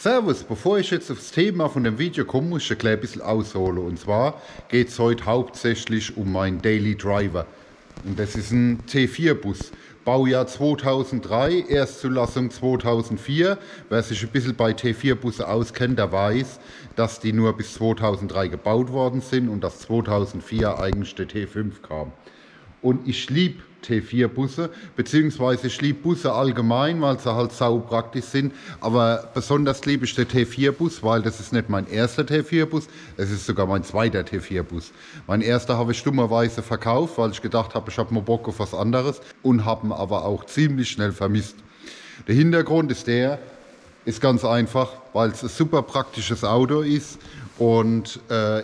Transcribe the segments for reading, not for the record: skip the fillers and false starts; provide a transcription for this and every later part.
Servus, bevor ich jetzt auf das Thema von dem Video komme, muss ich ein kleines bisschen ausholen. Und zwar geht es heute hauptsächlich um meinen Daily Driver. Und das ist ein T4-Bus. Baujahr 2003, Erstzulassung 2004. Wer sich ein bisschen bei T4-Bussen auskennt, der weiß, dass die nur bis 2003 gebaut worden sind und dass 2004 eigentlich der T5 kam. Und ich liebe T4-Busse, beziehungsweise ich liebe Busse allgemein, weil sie halt sau praktisch sind. Aber besonders liebe ich den T4-Bus, weil das ist nicht mein erster T4-Bus, es ist sogar mein zweiter T4-Bus. Mein erster habe ich dummerweise verkauft, weil ich gedacht habe, ich habe mal Bock auf was anderes und habe ihn aber auch ziemlich schnell vermisst. Der Hintergrund ist der, ist ganz einfach, weil es ein super praktisches Auto ist. Und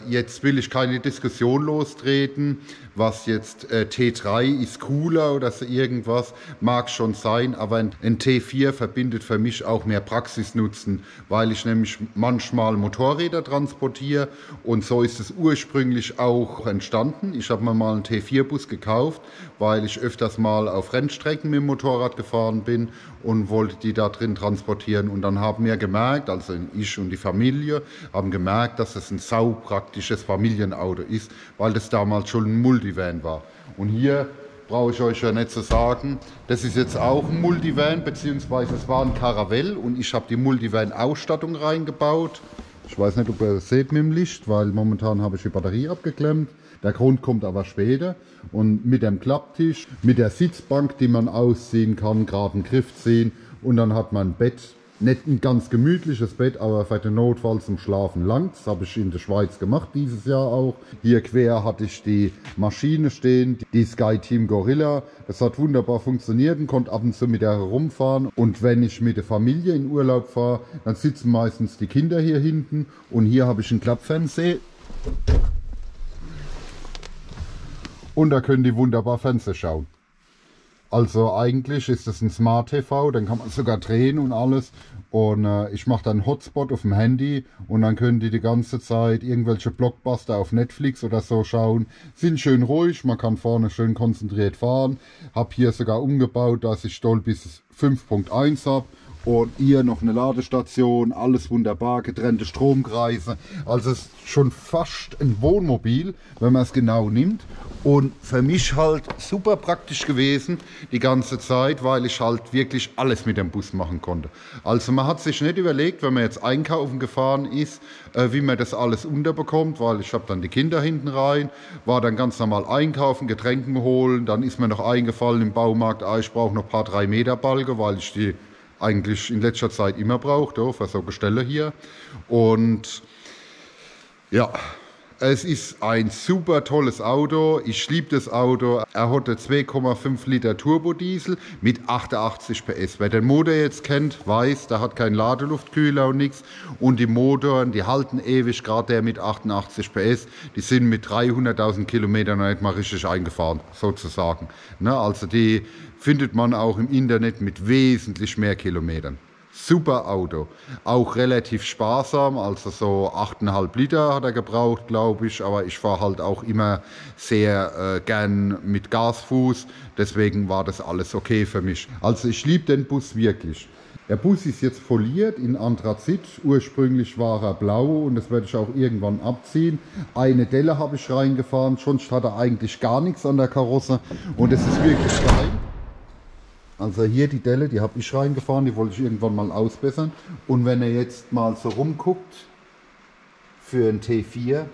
jetzt will ich keine Diskussion lostreten, was jetzt T3 ist cooler oder so irgendwas, mag schon sein, aber ein T4 verbindet für mich auch mehr Praxisnutzen, weil ich nämlich manchmal Motorräder transportiere und so ist es ursprünglich auch entstanden. Ich habe mir mal einen T4-Bus gekauft, weil ich öfters mal auf Rennstrecken mit dem Motorrad gefahren bin und wollte die da drin transportieren und dann haben wir gemerkt, also ich und die Familie, haben gemerkt, dass es ein saupraktisches Familienauto ist, weil das damals schon ein Multivan war. Und hier brauche ich euch ja nicht zu sagen, das ist jetzt auch ein Multivan, beziehungsweise es war ein Caravelle und ich habe die Multivan-Ausstattung reingebaut. Ich weiß nicht, ob ihr das seht mit dem Licht, weil momentan habe ich die Batterie abgeklemmt. Der Grund kommt aber später. Und mit dem Klapptisch, mit der Sitzbank, die man ausziehen kann, gerade einen Griff ziehen und dann hat man ein Bett. Nicht ein ganz gemütliches Bett, aber für den Notfall zum Schlafen langt. Das habe ich in der Schweiz gemacht, dieses Jahr auch. Hier quer hatte ich die Maschine stehen, die Skyteam Gorilla. Das hat wunderbar funktioniert und konnte ab und zu mit der herumfahren. Und wenn ich mit der Familie in Urlaub fahre, dann sitzen meistens die Kinder hier hinten. Und hier habe ich einen Klappfernseher. Und da können die wunderbar Fernseher schauen. Also eigentlich ist das ein Smart TV, dann kann man sogar drehen und alles. Und ich mache dann Hotspot auf dem Handy und dann können die ganze Zeit irgendwelche Blockbuster auf Netflix oder so schauen. Sind schön ruhig, man kann vorne schön konzentriert fahren. Habe hier sogar umgebaut, dass ich Dolby 5.1 habe. Und hier noch eine Ladestation, alles wunderbar, getrennte Stromkreise. Also es ist schon fast ein Wohnmobil, wenn man es genau nimmt. Und für mich halt super praktisch gewesen die ganze Zeit, weil ich halt wirklich alles mit dem Bus machen konnte. Also man hat sich nicht überlegt, wenn man jetzt einkaufen gefahren ist, wie man das alles unterbekommt, weil ich habe dann die Kinder hinten rein, war dann ganz normal einkaufen, Getränken holen. Dann ist mir noch eingefallen im Baumarkt, ich brauche noch ein paar 3 Meter Balken, weil ich die eigentlich in letzter Zeit immer braucht, für so Gestelle hier. Und ja, es ist ein super tolles Auto. Ich liebe das Auto. Er hat 2,5 Liter Turbodiesel mit 88 PS. Wer den Motor jetzt kennt, weiß, der hat keinen Ladeluftkühler und nichts. Und die Motoren, die halten ewig, gerade der mit 88 PS. Die sind mit 300.000 Kilometern noch nicht mal richtig eingefahren, sozusagen. Also die findet man auch im Internet mit wesentlich mehr Kilometern. Super Auto, auch relativ sparsam, also so 8,5 Liter hat er gebraucht, glaube ich, aber ich fahre halt auch immer sehr gern mit Gasfuß, deswegen war das alles okay für mich. Also ich liebe den Bus wirklich. Der Bus ist jetzt foliert in Anthrazit, ursprünglich war er blau und das werde ich auch irgendwann abziehen. Eine Delle habe ich reingefahren, sonst hat er eigentlich gar nichts an der Karosse und es ist wirklich geil. Also hier die Delle, die habe ich reingefahren, die wollte ich irgendwann mal ausbessern. Und wenn ihr jetzt mal so rumguckt, für einen T4,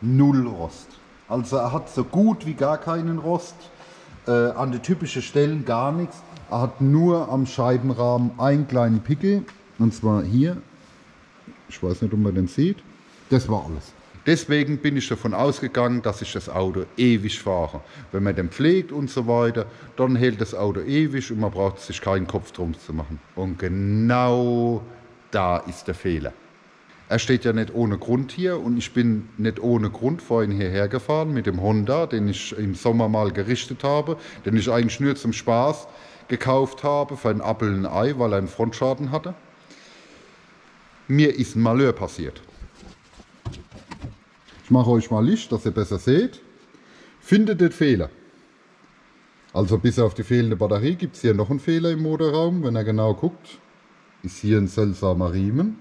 0 Rost. Also er hat so gut wie gar keinen Rost, an den typischen Stellen gar nichts. Er hat nur am Scheibenrahmen einen kleinen Pickel, und zwar hier. Ich weiß nicht, ob man den sieht. Das war alles. Deswegen bin ich davon ausgegangen, dass ich das Auto ewig fahre. Wenn man den pflegt und so weiter, dann hält das Auto ewig und man braucht sich keinen Kopf drum zu machen. Und genau da ist der Fehler. Er steht ja nicht ohne Grund hier und ich bin nicht ohne Grund vorhin hierher gefahren mit dem Honda, den ich im Sommer mal gerichtet habe, den ich eigentlich nur zum Spaß gekauft habe für einen Appel und ein Ei, weil er einen Frontschaden hatte. Mir ist ein Malheur passiert. Ich mache euch mal Licht, dass ihr besser seht. Findet den Fehler. Also bis auf die fehlende Batterie gibt es hier noch einen Fehler im Motorraum. Wenn ihr genau guckt, ist hier ein seltsamer Riemen.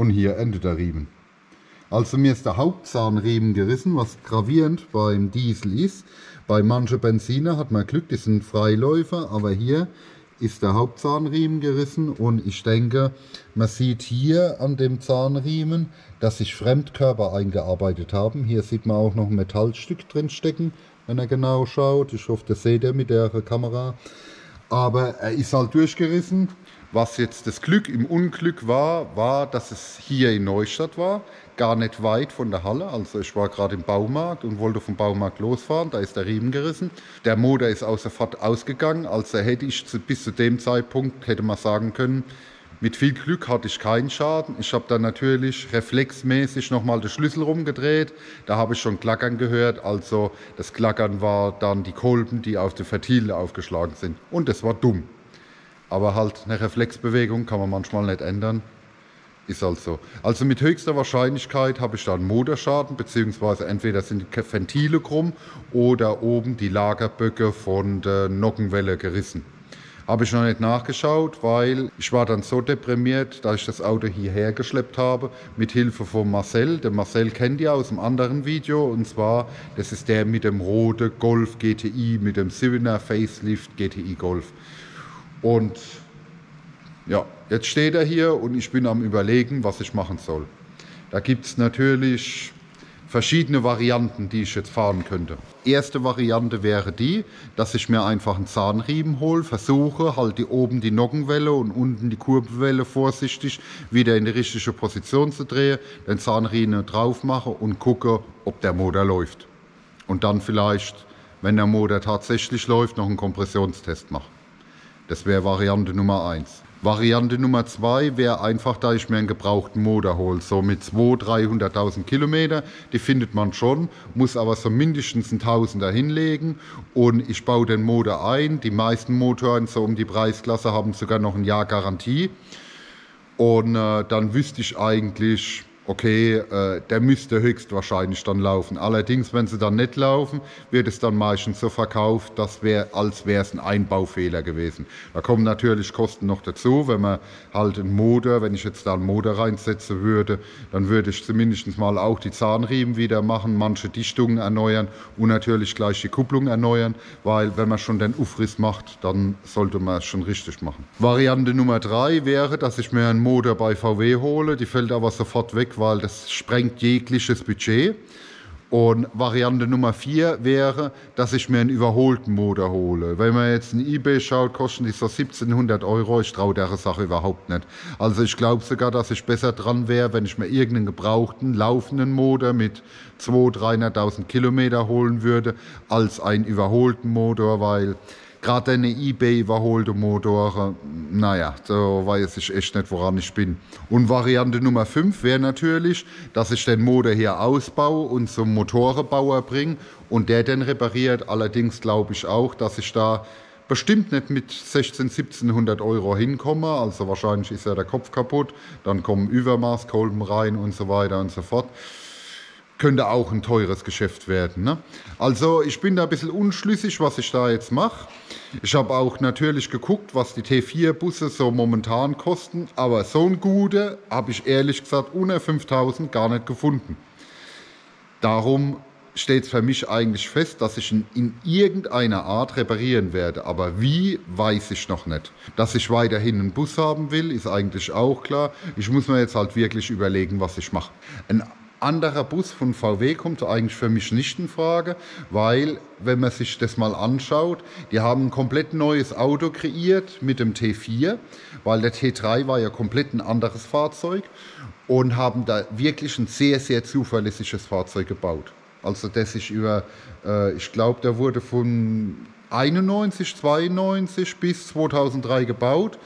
und hier endet der Riemen. Also mir ist der Hauptzahnriemen gerissen, was gravierend beim Diesel ist. Bei manchen Benziner hat man Glück, die sind Freiläufer, aber hier ist der Hauptzahnriemen gerissen und ich denke, man sieht hier an dem Zahnriemen, dass sich Fremdkörper eingearbeitet haben. Hier sieht man auch noch ein Metallstück drin stecken, wenn er genau schaut. Ich hoffe, das seht ihr mit der Kamera. Aber er ist halt durchgerissen. Was jetzt das Glück im Unglück war, war, dass es hier in Neustadt war, gar nicht weit von der Halle. Also ich war gerade im Baumarkt und wollte vom Baumarkt losfahren, da ist der Riemen gerissen. Der Motor ist außer Fahrt ausgegangen, also hätte ich bis zu dem Zeitpunkt, hätte man sagen können, mit viel Glück hatte ich keinen Schaden. Ich habe dann natürlich reflexmäßig nochmal den Schlüssel rumgedreht. Da habe ich schon Klackern gehört. Also das Klackern war dann die Kolben, die auf die Vertiele aufgeschlagen sind. Und das war dumm. Aber halt eine Reflexbewegung kann man manchmal nicht ändern. Ist halt so. Also mit höchster Wahrscheinlichkeit habe ich da einen Motorschaden, beziehungsweise entweder sind die Ventile krumm oder oben die Lagerböcke von der Nockenwelle gerissen. Habe ich noch nicht nachgeschaut, weil ich war dann so deprimiert, dass ich das Auto hierher geschleppt habe, mit Hilfe von Marcel. Den Marcel kennt ihr aus einem anderen Video, und zwar, das ist der mit dem roten Golf GTI, mit dem Silver Facelift GTI Golf. Und ja, jetzt steht er hier und ich bin am Überlegen, was ich machen soll. Da gibt es natürlich verschiedene Varianten, die ich jetzt fahren könnte. Erste Variante wäre die, dass ich mir einfach einen Zahnriemen hole, versuche halt oben die Nockenwelle und unten die Kurbelwelle vorsichtig wieder in die richtige Position zu drehen, den Zahnriemen drauf mache und gucke, ob der Motor läuft. Und dann vielleicht, wenn der Motor tatsächlich läuft, noch einen Kompressionstest mache. Das wäre Variante Nummer 1. Variante Nummer 2 wäre einfach, da ich mir einen gebrauchten Motor hole, so mit 200.000, 300.000 Kilometer, die findet man schon, muss aber so mindestens einen Tausender hinlegen und ich baue den Motor ein. Die meisten Motoren so um die Preisklasse haben sogar noch ein Jahr Garantie und dann wüsste ich eigentlich, okay, der müsste höchstwahrscheinlich dann laufen. Allerdings, wenn sie dann nicht laufen, wird es dann meistens so verkauft, dass als wäre es ein Einbaufehler gewesen. Da kommen natürlich Kosten noch dazu, wenn man halt einen Motor, wenn ich jetzt da einen Motor reinsetzen würde, dann würde ich zumindest mal auch die Zahnriemen wieder machen, manche Dichtungen erneuern und natürlich gleich die Kupplung erneuern, weil wenn man schon den Aufriss macht, dann sollte man es schon richtig machen. Variante Nummer 3 wäre, dass ich mir einen Motor bei VW hole, die fällt aber sofort weg, weil das sprengt jegliches Budget. Und Variante Nummer 4 wäre, dass ich mir einen überholten Motor hole. Wenn man jetzt in eBay schaut, kosten die so 1700 Euro. Ich traue der Sache überhaupt nicht. Also ich glaube sogar, dass ich besser dran wäre, wenn ich mir irgendeinen gebrauchten, laufenden Motor mit 200.000, 300.000 Kilometer holen würde, als einen überholten Motor, weil gerade eine eBay-überholte Motor, naja, da weiß ich echt nicht, woran ich bin. Und Variante Nummer 5 wäre natürlich, dass ich den Motor hier ausbaue und zum Motorenbauer bringe und der den repariert. Allerdings glaube ich auch, dass ich da bestimmt nicht mit 1600, 1700 Euro hinkomme. Also wahrscheinlich ist ja der Kopf kaputt, dann kommen Übermaßkolben rein und so weiter und so fort. Könnte auch ein teures Geschäft werden, ne? Also ich bin da ein bisschen unschlüssig, was ich da jetzt mache. Ich habe auch natürlich geguckt, was die T4-Busse so momentan kosten, aber so ein guter habe ich ehrlich gesagt unter 5.000 gar nicht gefunden. Darum steht es für mich eigentlich fest, dass ich ihn in irgendeiner Art reparieren werde. Aber wie, weiß ich noch nicht. Dass ich weiterhin einen Bus haben will, ist eigentlich auch klar. Ich muss mir jetzt halt wirklich überlegen, was ich mache. Ein anderer Bus von VW kommt eigentlich für mich nicht in Frage, weil, wenn man sich das mal anschaut, die haben ein komplett neues Auto kreiert mit dem T4, weil der T3 war ja komplett ein anderes Fahrzeug und haben da wirklich ein sehr, sehr zuverlässiges Fahrzeug gebaut. Also das ist über, ich glaube, der wurde von 91, 92 bis 2003 gebaut.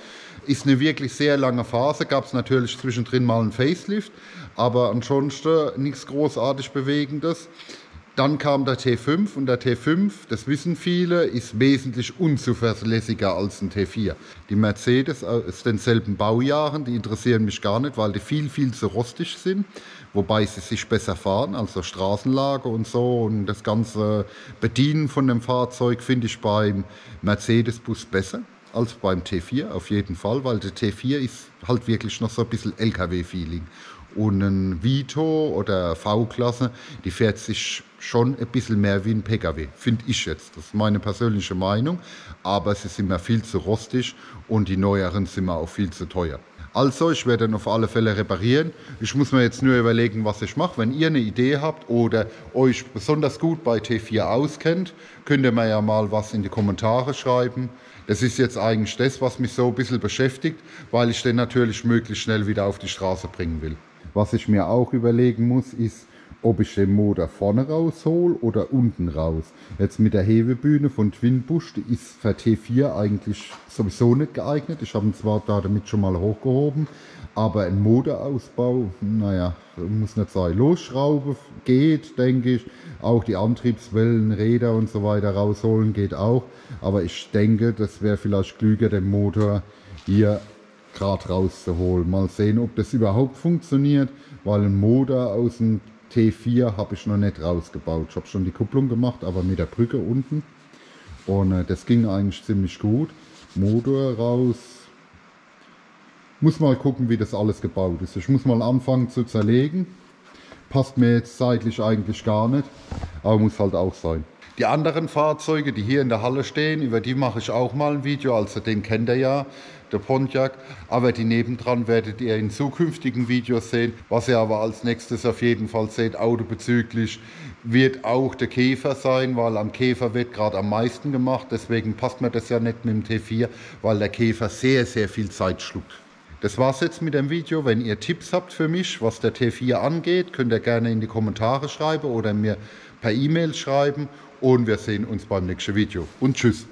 Ist eine wirklich sehr lange Phase, gab es natürlich zwischendrin mal einen Facelift, aber ansonsten nichts großartig Bewegendes. Dann kam der T5 und der T5, das wissen viele, ist wesentlich unzuverlässiger als ein T4. Die Mercedes aus denselben Baujahren, die interessieren mich gar nicht, weil die viel, viel zu rostig sind, wobei sie sich besser fahren, also Straßenlage und so und das ganze Bedienen von dem Fahrzeug finde ich beim Mercedes-Bus besser. als beim T4 auf jeden Fall, weil der T4 ist halt wirklich noch so ein bisschen LKW-Feeling. Und ein Vito oder V-Klasse, die fährt sich schon ein bisschen mehr wie ein PKW, finde ich jetzt. Das ist meine persönliche Meinung, aber sie sind mir viel zu rostig und die neueren sind mir auch viel zu teuer. Also, ich werde ihn auf alle Fälle reparieren. Ich muss mir jetzt nur überlegen, was ich mache. Wenn ihr eine Idee habt oder euch besonders gut bei T4 auskennt, könnt ihr mir ja mal was in die Kommentare schreiben. Das ist jetzt eigentlich das, was mich so ein bisschen beschäftigt, weil ich den natürlich möglichst schnell wieder auf die Straße bringen will. Was ich mir auch überlegen muss, ist, ob ich den Motor vorne raushol oder unten raus. Jetzt mit der Hebebühne von Twinbusch, die ist für T4 eigentlich sowieso nicht geeignet. Ich habe ihn zwar damit schon mal hochgehoben, aber ein Motorausbau, naja, muss nicht sein. Losschrauben geht, denke ich. Auch die Antriebswellen, Räder und so weiter rausholen geht auch. Aber ich denke, das wäre vielleicht klüger, den Motor hier gerade rauszuholen. Mal sehen, ob das überhaupt funktioniert, weil ein Motor aus dem T4 habe ich noch nicht rausgebaut. Ich habe schon die Kupplung gemacht, aber mit der Brücke unten. Und das ging eigentlich ziemlich gut. Motor raus. Muss mal gucken, wie das alles gebaut ist. Ich muss mal anfangen zu zerlegen. Passt mir jetzt zeitlich eigentlich gar nicht, aber muss halt auch sein. Die anderen Fahrzeuge, die hier in der Halle stehen, über die mache ich auch mal ein Video. Also den kennt ihr ja, der Pontiac. Aber die nebendran werdet ihr in zukünftigen Videos sehen. Was ihr aber als nächstes auf jeden Fall seht, autobezüglich, wird auch der Käfer sein, weil am Käfer wird gerade am meisten gemacht. Deswegen passt mir das ja nicht mit dem T4, weil der Käfer sehr, sehr viel Zeit schluckt. Das war's jetzt mit dem Video. Wenn ihr Tipps habt für mich, was der T4 angeht, könnt ihr gerne in die Kommentare schreiben oder mir per E-Mail schreiben. Und wir sehen uns beim nächsten Video. Und tschüss.